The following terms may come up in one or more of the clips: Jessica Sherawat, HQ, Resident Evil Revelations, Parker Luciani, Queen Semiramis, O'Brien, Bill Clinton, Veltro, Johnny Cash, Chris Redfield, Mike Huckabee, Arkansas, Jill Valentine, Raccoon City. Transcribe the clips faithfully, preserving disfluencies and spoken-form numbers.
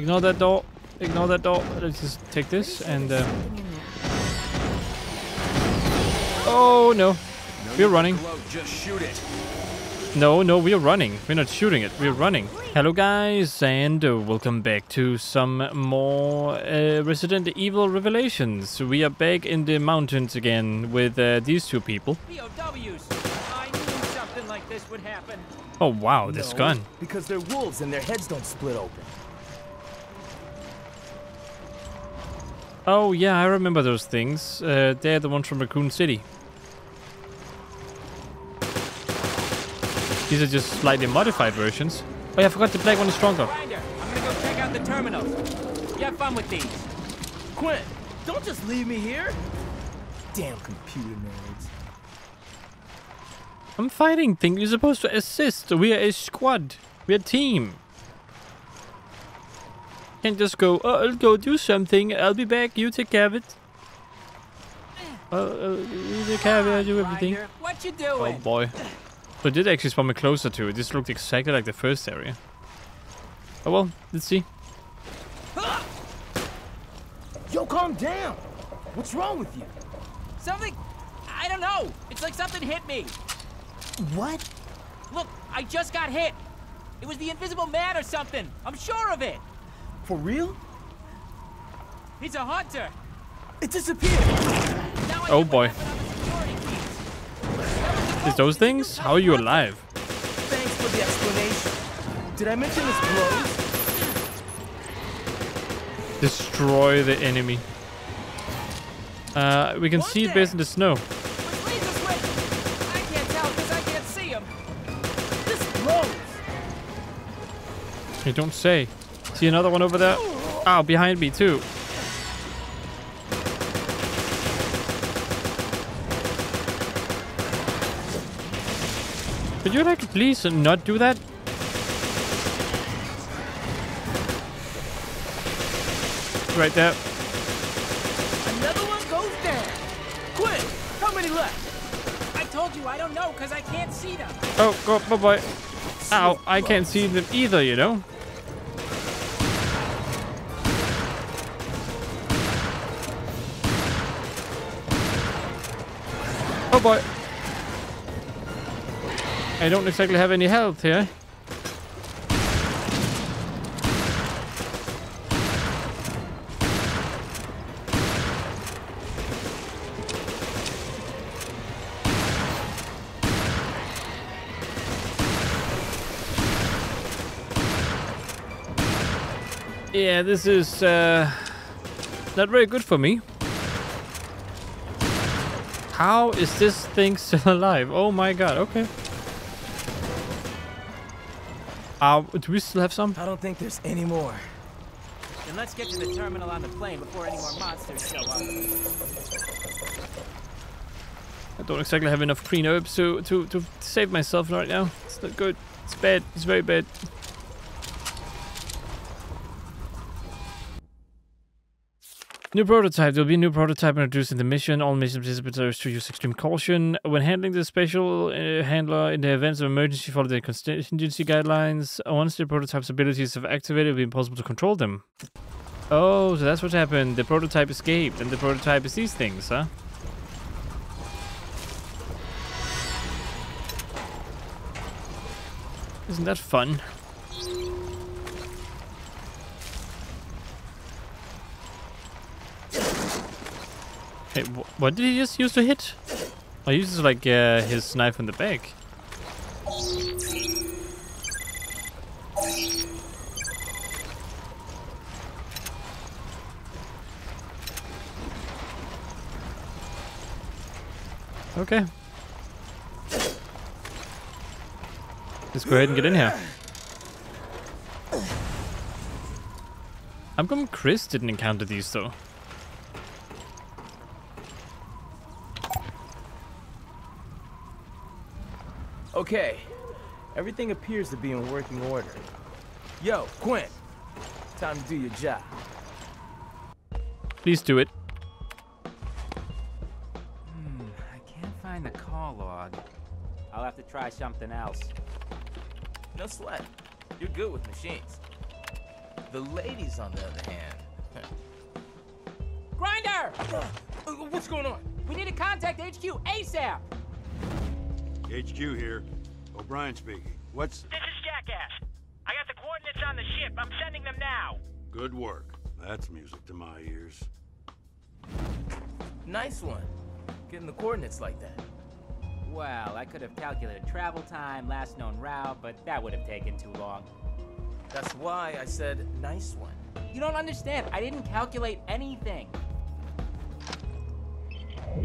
Ignore that door. Ignore that door. Let's just take this and... Uh... Oh, no. We're running. No, no, we're running. We're not shooting it. We're running. Hello, guys, and uh, welcome back to some more uh, Resident Evil Revelations. We are back in the mountains again with uh, these two people. P O Ws. I knew something like this would happen. Oh, wow, this no, gun. Because they're wolves and their heads don't split open. Oh yeah, I remember those things. Uh, they're the ones from Raccoon City. These are just slightly modified versions. Oh yeah, I forgot the black one is stronger. Grinder, I'm gonna go check out the terminals. You have fun with these. Quit! Don't just leave me here. Damn computer nerds. I'm fighting things. You're supposed to assist. We are a squad. We're a team. Can't just go, oh, I'll go do something, I'll be back, you take care of it. Uh, uh, you take care of it, I'll do everything. What you doing? Oh boy. So I did actually spawn me closer to it. This looked exactly like the first area. Oh well, let's see. Yo, calm down! What's wrong with you? Something... I don't know! It's like something hit me! What? Look, I just got hit! It was the Invisible Man or something! I'm sure of it! For real? He's a hunter. It disappeared. Oh boy. Is those things? How are you alive? Thanks for the explanation. Did I mention this blow? Destroy the enemy. Uh, we can see it based on the snow. I can't tell because I can't see him. This blows. You don't say. See another one over there? Ow, behind me too. Could you like please not do that? Right there. Another one goes down. Quit! How many left? I told you I don't know because I can't see them. Oh, go, bye bye. Ow, I can't see them either, you know? Oh boy. I don't exactly have any health here. Yeah, this is uh, not very good for me. How is this thing still alive? Oh my god, okay. Uh, do we still have some? I don't think there's any more. Then let's get to the terminal on the plane before any more monsters show up. I don't exactly have enough green herbs to, to, to save myself right now. It's not good. It's bad. It's very bad. New prototype. There will be a new prototype introduced in the mission. All mission participants are urged to use extreme caution when handling the special uh, handler in the events of emergency. Follow the contingency guidelines. Once the prototype's abilities have activated, it will be impossible to control them. Oh, so that's what happened. The prototype escaped, and the prototype is these things, huh? Isn't that fun? Hey, wh what did he just use to hit? Oh, he uses like uh, his knife in the back. Okay. Let's go ahead and get in here. I'm glad Chris didn't encounter these though. Okay, everything appears to be in working order. Yo, Quinn, time to do your job. Please do it. Hmm, I can't find the call log. I'll have to try something else. No sweat. You're good with machines. The ladies, on the other hand... Grinder! Uh, what's going on? We need to contact H Q ASAP! H Q here. O'Brien speaking. What's... This is Jackass. I got the coordinates on the ship. I'm sending them now. Good work. That's music to my ears. Nice one. Getting the coordinates like that. Well, I could have calculated travel time, last known route, but that would have taken too long. That's why I said nice one. You don't understand. I didn't calculate anything. We're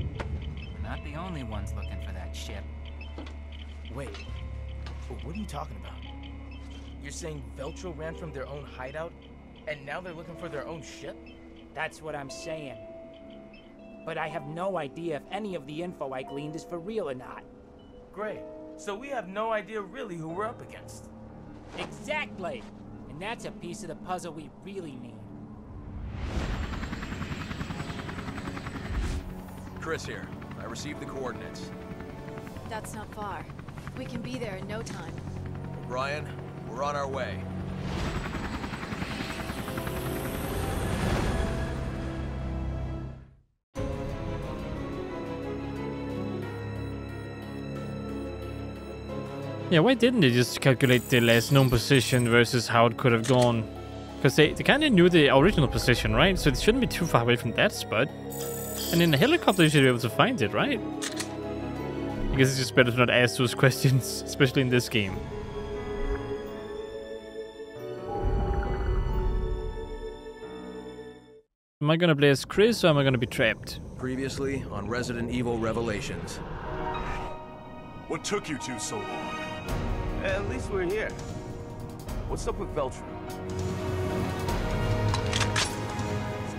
not the only ones looking for that ship. Wait. What are you talking about? You're saying Veltro ran from their own hideout, and now they're looking for their own ship? That's what I'm saying. But I have no idea if any of the info I gleaned is for real or not. Great. So we have no idea really who we're up against. Exactly! And that's a piece of the puzzle we really need. Chris here. I received the coordinates. That's not far. We can be there in no time. O'Brien, we're on our way. Yeah, why didn't they just calculate the last known position versus how it could have gone? Because they, they kind of knew the original position, right? So it shouldn't be too far away from that spot. And in a helicopter, you should be able to find it, right? I guess it's just better to not ask those questions, especially in this game. Am I gonna play as Chris, or am I gonna be trapped? Previously on Resident Evil Revelations. What took you two so long? At least we're here. What's up with Veltro?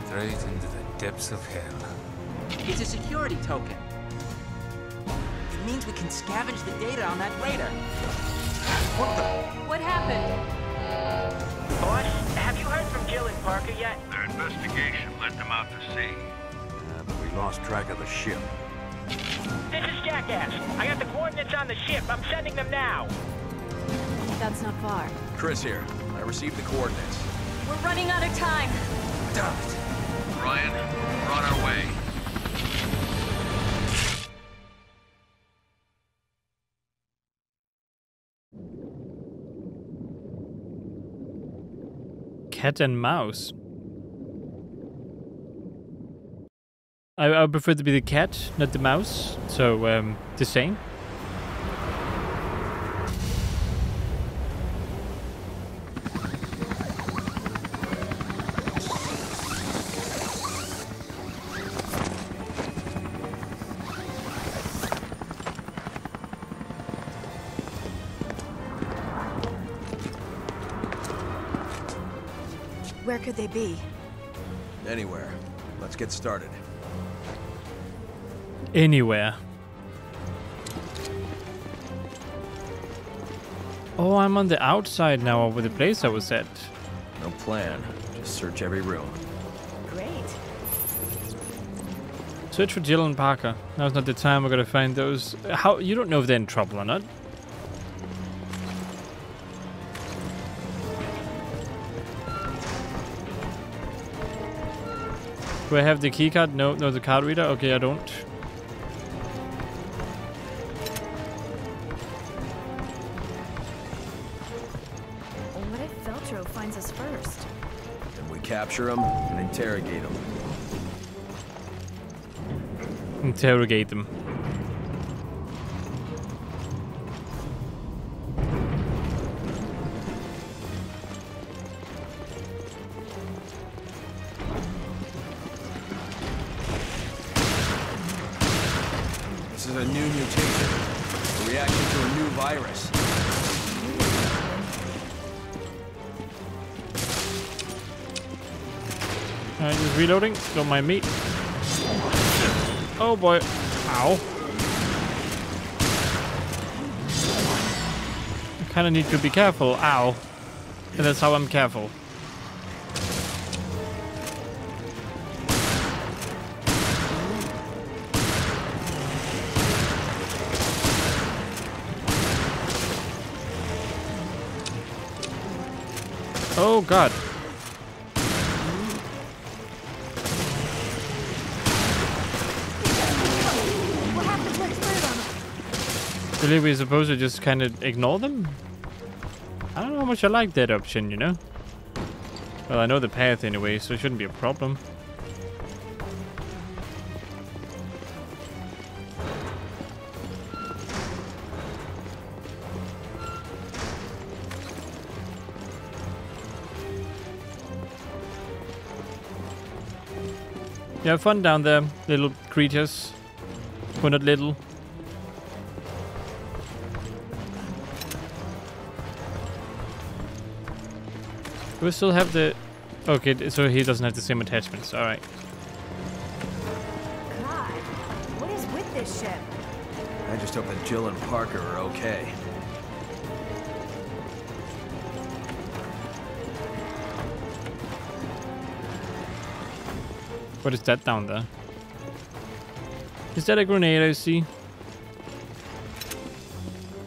Straight into the depths of hell. It's a security token. It means we can scavenge the data on that radar. What the? What happened? Boss, have you heard from Jill and Parker yet? Their investigation led them out to sea. Yeah, but we lost track of the ship. This is Jackass. I got the coordinates on the ship. I'm sending them now. That's not far. Chris here. I received the coordinates. We're running out of time. Damn it. Ryan, we're on our way. Cat and mouse. I, I prefer to be the cat, not the mouse, so um, the same. Where could they be? Anywhere. Let's get started. Anywhere. Oh, I'm on the outside now over the place I was at. No plan. Just search every room. Great. Search for Jill and Parker. Now's not the time we're gonna find those. How you don't know if they're in trouble or not. Do I have the key card? No, no, the card reader? Okay, I don't. What if Veltro finds us first? Then we capture him and interrogate him. Interrogate them. This is a new mutation, a reaction to a new virus. Alright, just reloading. Don't mind me. Oh boy. Ow. I kinda need to be careful. Ow. And that's how I'm careful. Oh god. So did we supposed to just kind of ignore them? I don't know how much I like that option, you know? Well, I know the path anyway, so it shouldn't be a problem. You have fun down there, little creatures. We're not little. Do we still have the... Okay, so he doesn't have the same attachments, alright. God, what is with this ship? I just hope that Jill and Parker are okay. What is that down there? Is that a grenade I see?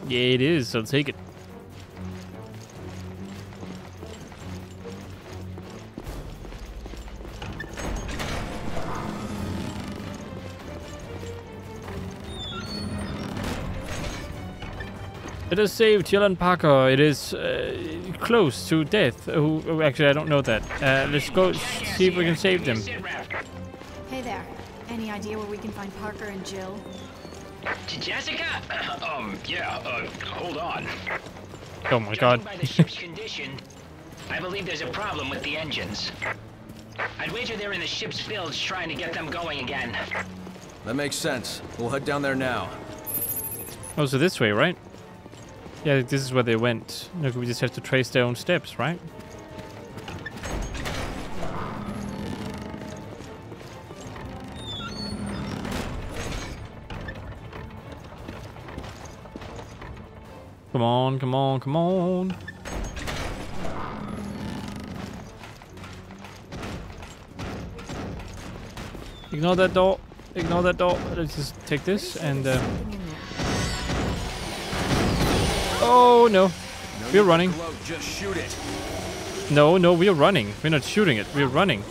Yeah, it is. I'll take it. It is saved, Jill and Parker. It is uh, close to death. Oh, oh, actually, I don't know that. Uh, let's go see if we can save them. Any idea where we can find Parker and Jill? Jessica? Uh, um, yeah, uh, hold on. Oh my god. By the ship's condition, I believe there's a problem with the engines. I'd wager they're in the ship's bilge trying to get them going again. That makes sense. We'll head down there now. Oh, so this way, right? Yeah, this is where they went. Look, we just have to trace their own steps, right? Come on, come on, come on. Ignore that door. Ignore that door. Let's just take this and... Uh... Oh, no. We're running. No, no, we're running. We're not shooting it. We're running.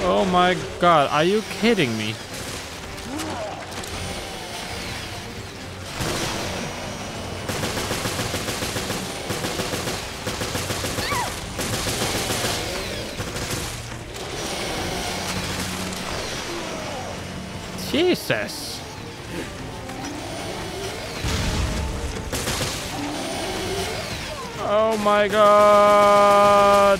Oh my god. Are you kidding me? Jesus. Oh my god.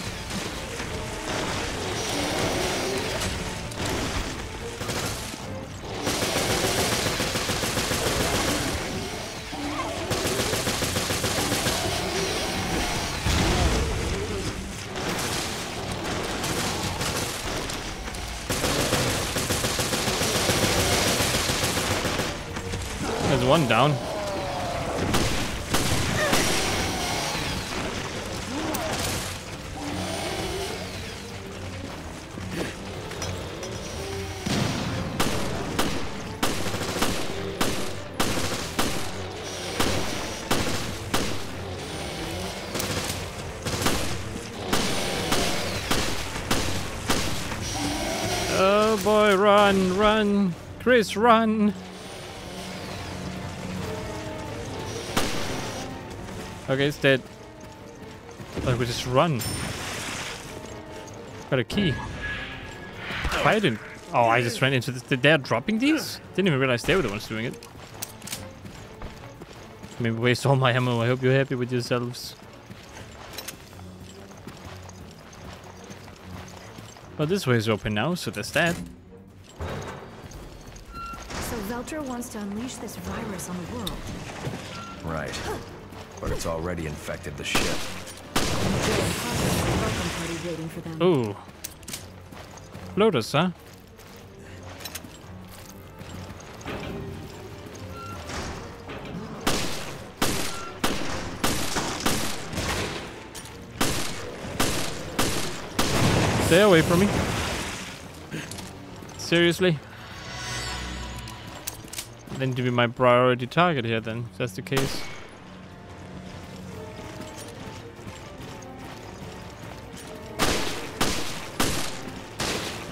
One down. Oh boy, run, run, Chris, run. Okay, it's dead. Like, we just run. Got a key. I didn't. Oh, I just ran into this. They're dropping these? Didn't even realize they were the ones doing it. I mean, waste all my ammo. I hope you're happy with yourselves. Well, this way is open now, so that's that. So Veltro wants to unleash this virus on the world. Right. But it's already infected the ship. Ooh. Lotus, huh? Stay away from me. Seriously? Then to be my priority target here then, if that's the case.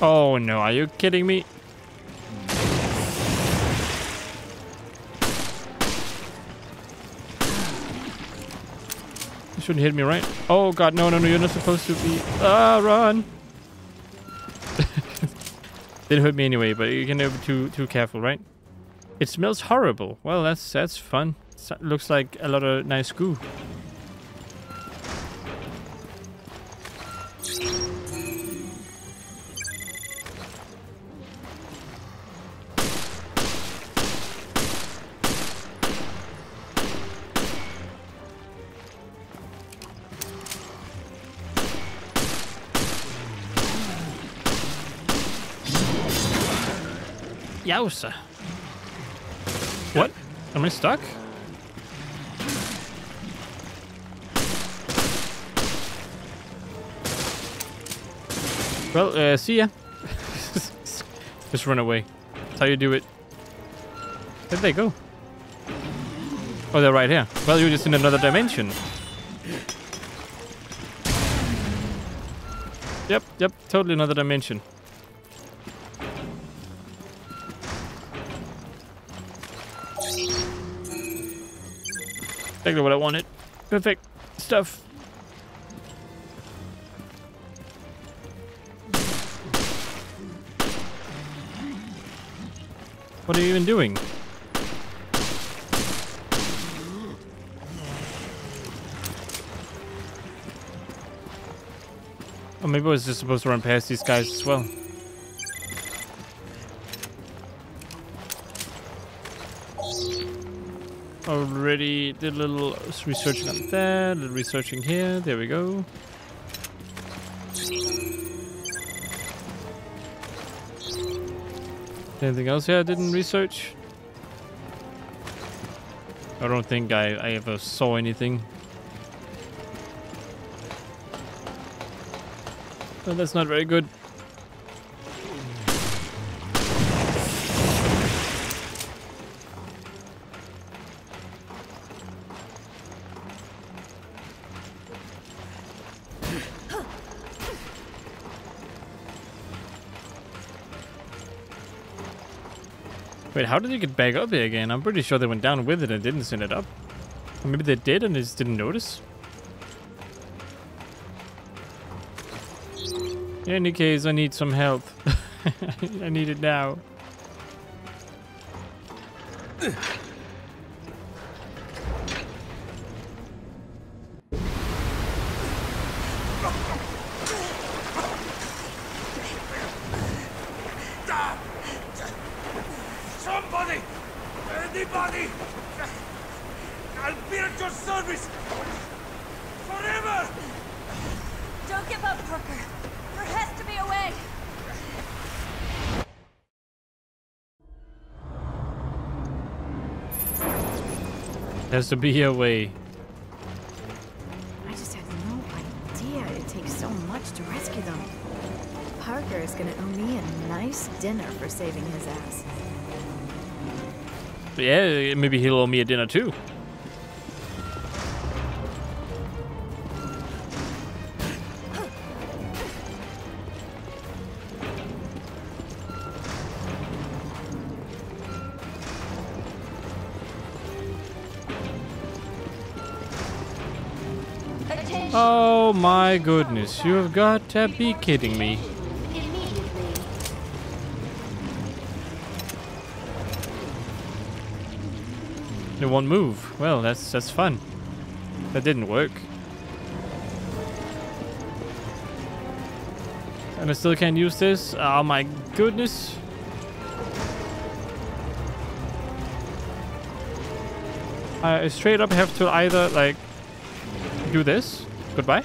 Oh no, are you kidding me? shouldn't hit me, right? Oh god, no, no, no, you're not supposed to be... Ah, run! Didn't hurt me anyway, but you can never be too, too careful, right? It smells horrible. Well, that's that's fun. It looks like a lot of nice goo. Yowza. What? Am I stuck? Well, uh, see ya. Just run away. That's how you do it. Where'd they go? Oh, they're right here. Well, you're just in another dimension. Yep, yep, totally another dimension. Exactly what I wanted. Perfect stuff. What are you even doing? Oh, maybe I was just supposed to run past these guys as well. Already did a little researching up there, a little researching here, there we go. Anything else here I didn't research? I don't think I, I ever saw anything. But that's not very good. Wait, how did they get back up here again? I'm pretty sure they went down with it and didn't send it up. Or maybe they did and they just didn't notice. In any case, I need some help. I need it now. Has to be a way. I just have no idea it takes so much to rescue them. Parker is gonna owe me a nice dinner for saving his ass. Yeah, maybe he'll owe me a dinner too. Oh my goodness, you have got to be kidding me. It won't move. Well, that's that's fun. That didn't work. And I still can't use this. Oh my goodness. I straight up have to either like do this. Goodbye.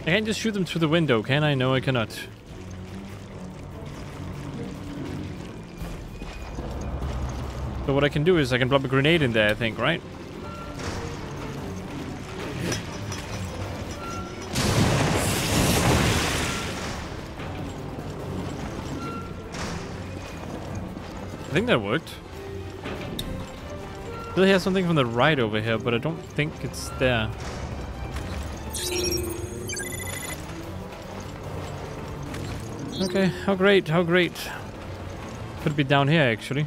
I can't just shoot them through the window, can I? No, I cannot. So what I can do is I can drop a grenade in there, I think, right? I think that worked. I still hear something from the right over here, but I don't think it's there. Okay, how great, how great. Could be down here, actually.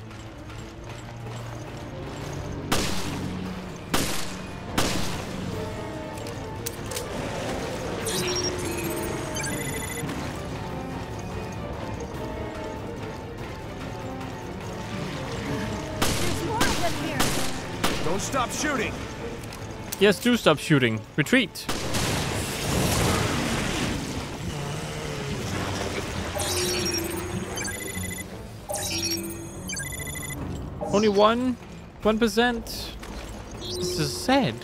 Don't stop shooting. Yes, do stop shooting. Retreat. Only one, one percent. This is sad.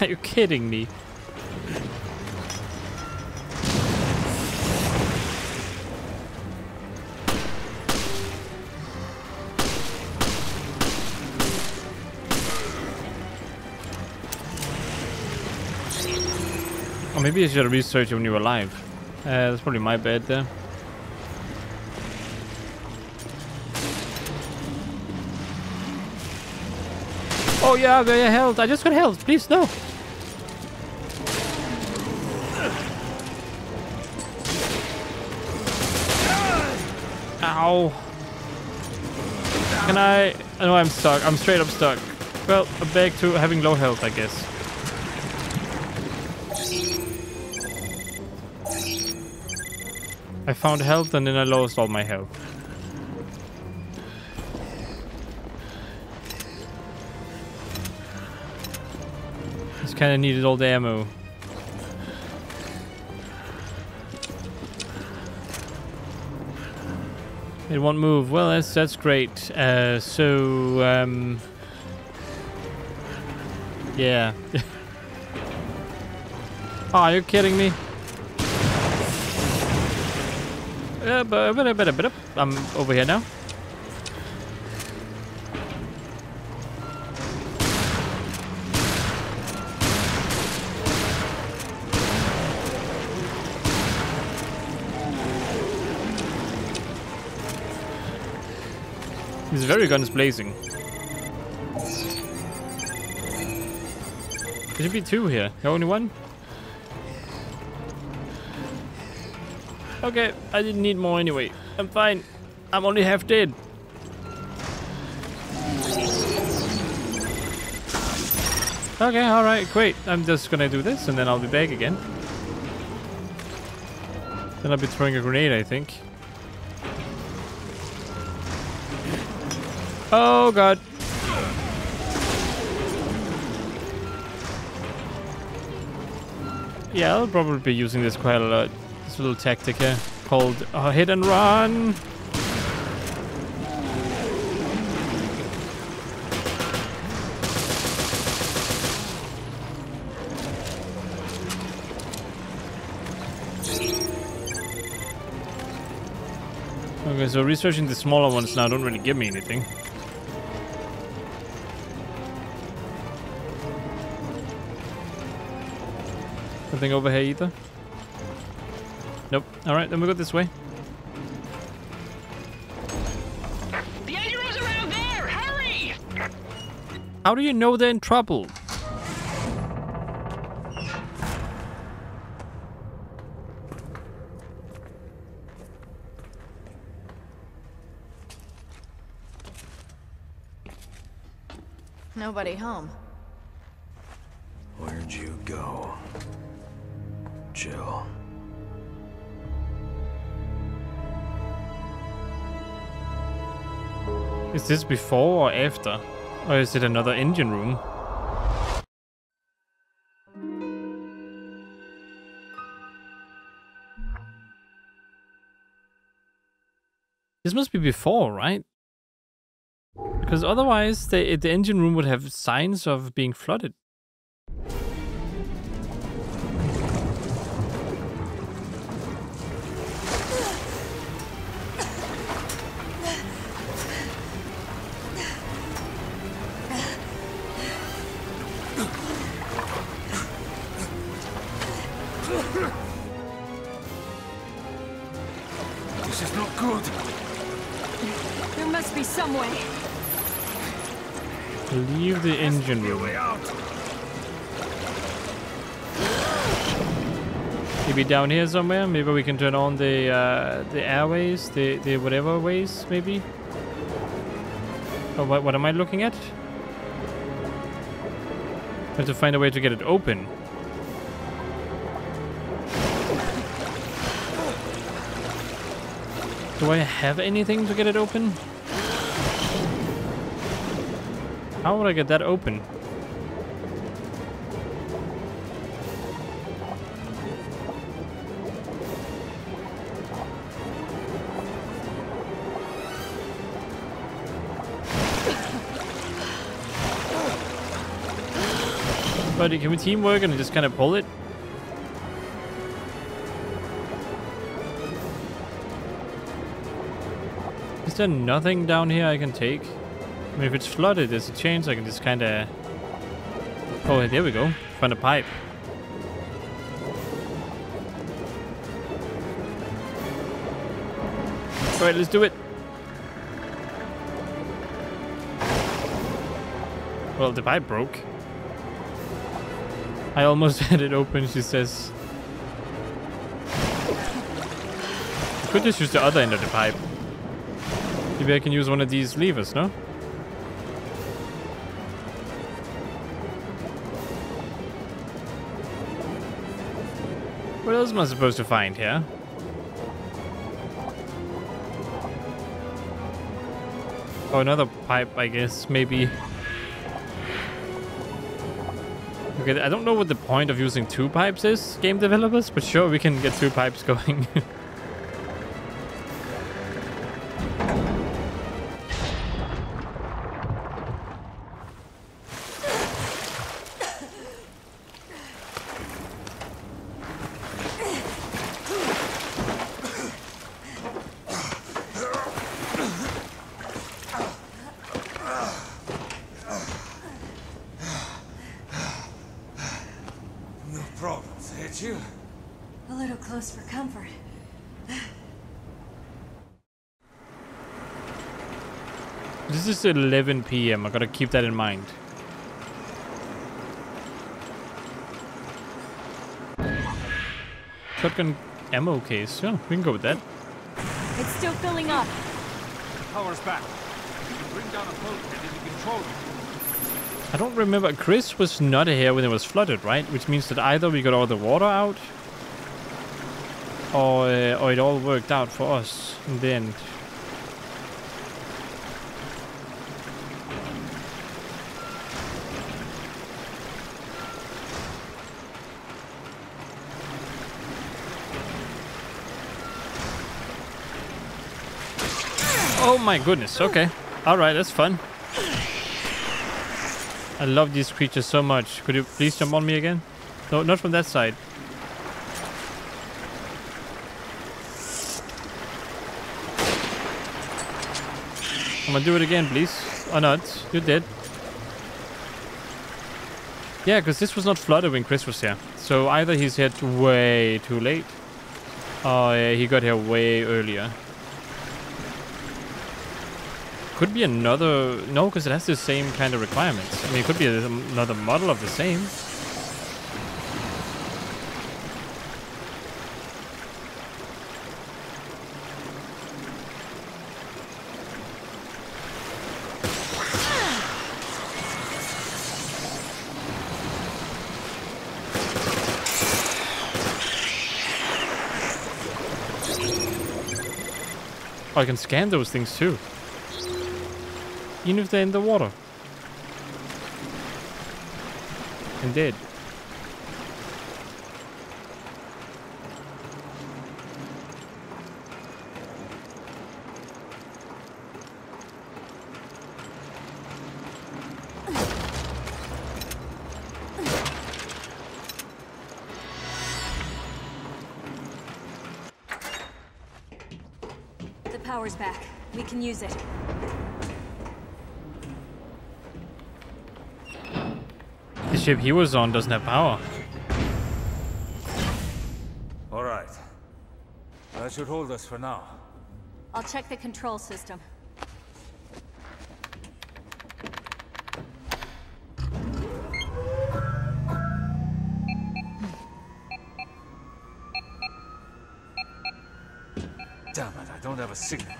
Are you kidding me? Or maybe you should research when you were alive. Uh, that's probably my bad there. Oh yeah, I got health. I just got health. Please, no. Ow. Can I... I know I'm stuck. I'm straight up stuck. Well, back to having low health, I guess. I found health and then I lost all my health. Just kind of needed all the ammo. It won't move. Well, that's that's great. Uh, so, um, yeah. Oh, are you kidding me? Uh, but, but, but, but, I'm over here now. This very gun is blazing. There should be two here. Only one? Okay, I didn't need more anyway. I'm fine. I'm only half dead. Okay, alright, great. I'm just gonna do this and then I'll be back again. Then I'll be throwing a grenade, I think. Oh god. Yeah, I'll probably be using this quite a lot. This little tactic here called uh, hit and run. Okay, so researching the smaller ones now don't really give me anything. Nothing over here either. Nope. Alright, then we go this way. The Aguro's around there! Hurry! How do you know they're in trouble? Nobody home. Where'd you go, Jill? Is this before or after? Or is it another engine room? This must be before, right? Because otherwise the, the engine room would have signs of being flooded. Leave the engine room. Maybe down here somewhere. Maybe we can turn on the uh, the airways, the the whatever ways, maybe. Oh, what what am I looking at? I have to find a way to get it open. Do I have anything to get it open? How would I get that open? Buddy, can we teamwork and just kind of pull it? Is there nothing down here I can take? I mean, if it's flooded, there's a chance I can just kind of... Oh, there we go. Find a pipe. Alright, let's do it. Well, the pipe broke. I almost had it open, she says. I could just use the other end of the pipe. Maybe I can use one of these levers, no? What else am I supposed to find here? Oh, another pipe, I guess, maybe. Okay, I don't know what the point of using two pipes is, game developers, but sure, we can get two pipes going. eleven p m I gotta keep that in mind. Shotgun ammo case. Yeah, we can go with that. It's still filling up. The power's back. You can bring down a bulkhead into control. I don't remember. Chris was not here when it was flooded, right? Which means that either we got all the water out, or uh, or it all worked out for us in the end. Oh my goodness, okay. Alright, that's fun. I love these creatures so much. Could you please jump on me again? No, not from that side. I'm gonna do it again, please. Or not. You're dead. Yeah, because this was not flooded when Chris was here. So either he's here way too late, or yeah, he got here way earlier. Could be another... No, because it has the same kind of requirements. I mean, it could be a, another model of the same. Oh, I can scan those things too. Even if they're in the water. And dead. The power's back. We can use it. The ship he was on doesn't have power. All right. That should hold us for now. I'll check the control system. Damn it, I don't have a signal.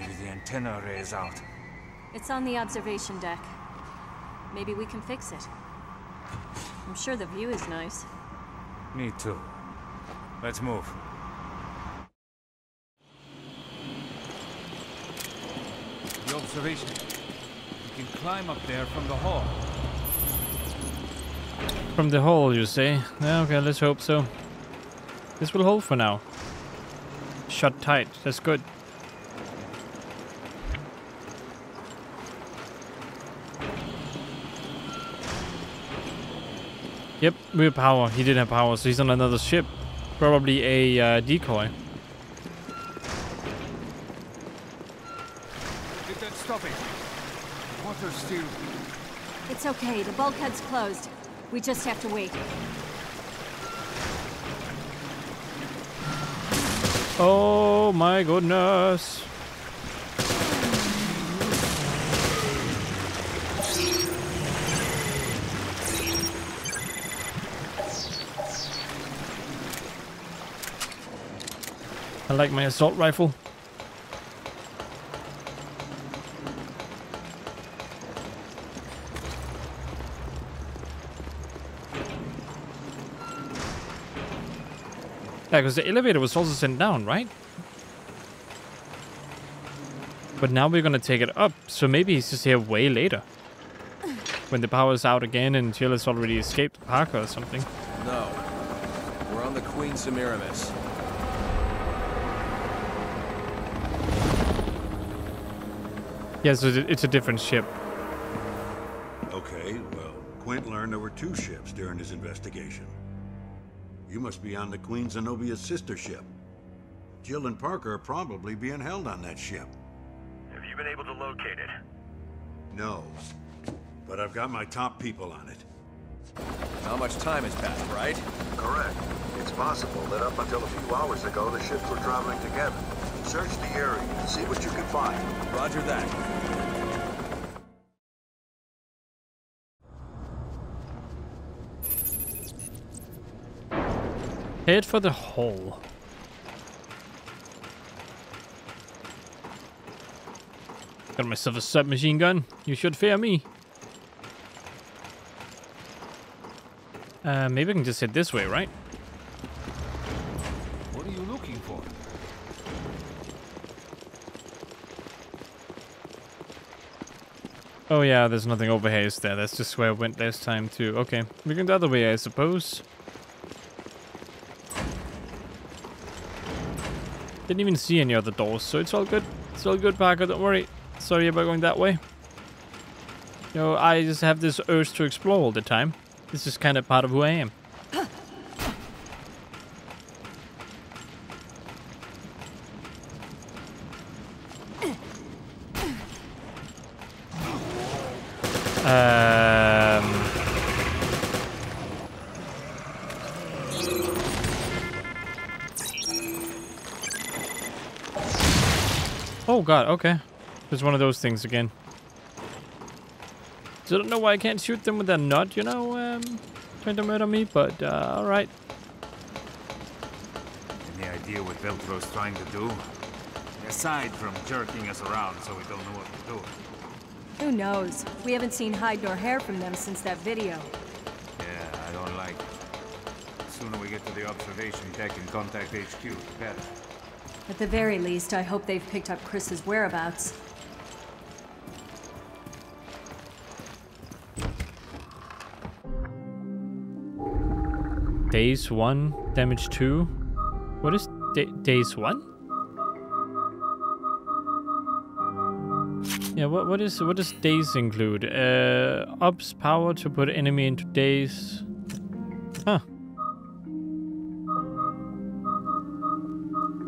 Maybe the antenna array is out. It's on the observation deck. Maybe we can fix it. I'm sure the view is nice. Me too. Let's move. observation. You can climb up there from the hall. From the hall, you say? Yeah, okay, let's hope so. This will hold for now. Shut tight, that's good. Yep, we have power. He didn't have power, so he's on another ship. Probably a uh, decoy. Did that stop it? Water's still... It's okay. The bulkhead's closed. We just have to wait. Oh my goodness. I like my assault rifle. Yeah, because the elevator was also sent down, right? But now we're gonna take it up, so maybe he's just here way later. When the power's out again and Jill has already escaped Parker or something. No, we're on the Queen Semiramis. Yeah, so it's a different ship. Okay, well, Quint learned there were two ships during his investigation. You must be on the Queen Zenobia's sister ship. Jill and Parker are probably being held on that ship. Have you been able to locate it? No, but I've got my top people on it. How much time has passed, right? Correct. It's possible that up until a few hours ago, the ships were traveling together. Search the area and see what you can find. Roger that. Head for the hole. Got myself a submachine gun. You should fear me. Uh, maybe I can just head this way, right? What are you looking for? Oh yeah, there's nothing over here, is there? That's just where I went last time too. Okay, we can go the other way, I suppose. Didn't even see any other doors, so it's all good. It's all good, Parker, don't worry. Sorry about going that way. You know, I just have this urge to explore all the time. This is kind of part of who I am. Um. Oh god, okay. There's one of those things again. So I don't know why I can't shoot them with that nut, you know, um, trying to murder me, but uh, alright. Any idea what Veltro's trying to do? Aside from jerking us around so we don't know what to do. Who knows? We haven't seen hide nor hair from them since that video. Yeah, I don't like it. The sooner we get to the observation deck and contact H Q, the better. At the very least, I hope they've picked up Chris's whereabouts. Days one, damage two. What is da days one? Yeah, what what is what does days include? Uh, ups power to put enemy into days. Huh.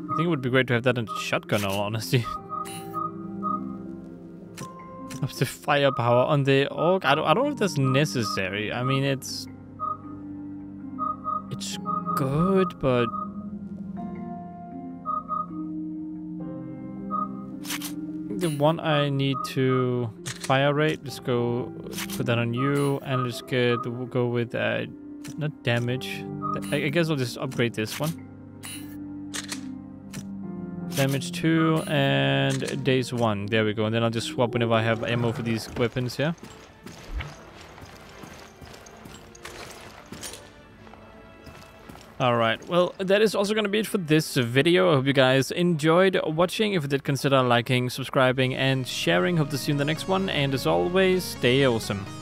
I think it would be great to have that in a shotgun, in all honesty. Ups the firepower on the orc. I don't I don't know if that's necessary. I mean, it's it's good, but. The one I need to fire rate. Let's go put that on you, and let's get we'll go with uh, not damage. I guess I'll just upgrade this one. Damage two and days one. There we go. And then I'll just swap whenever I have ammo for these weapons. Yeah. Alright, well, that is also going to be it for this video. I hope you guys enjoyed watching. If you did, consider liking, subscribing, and sharing. Hope to see you in the next one. And as always, stay awesome.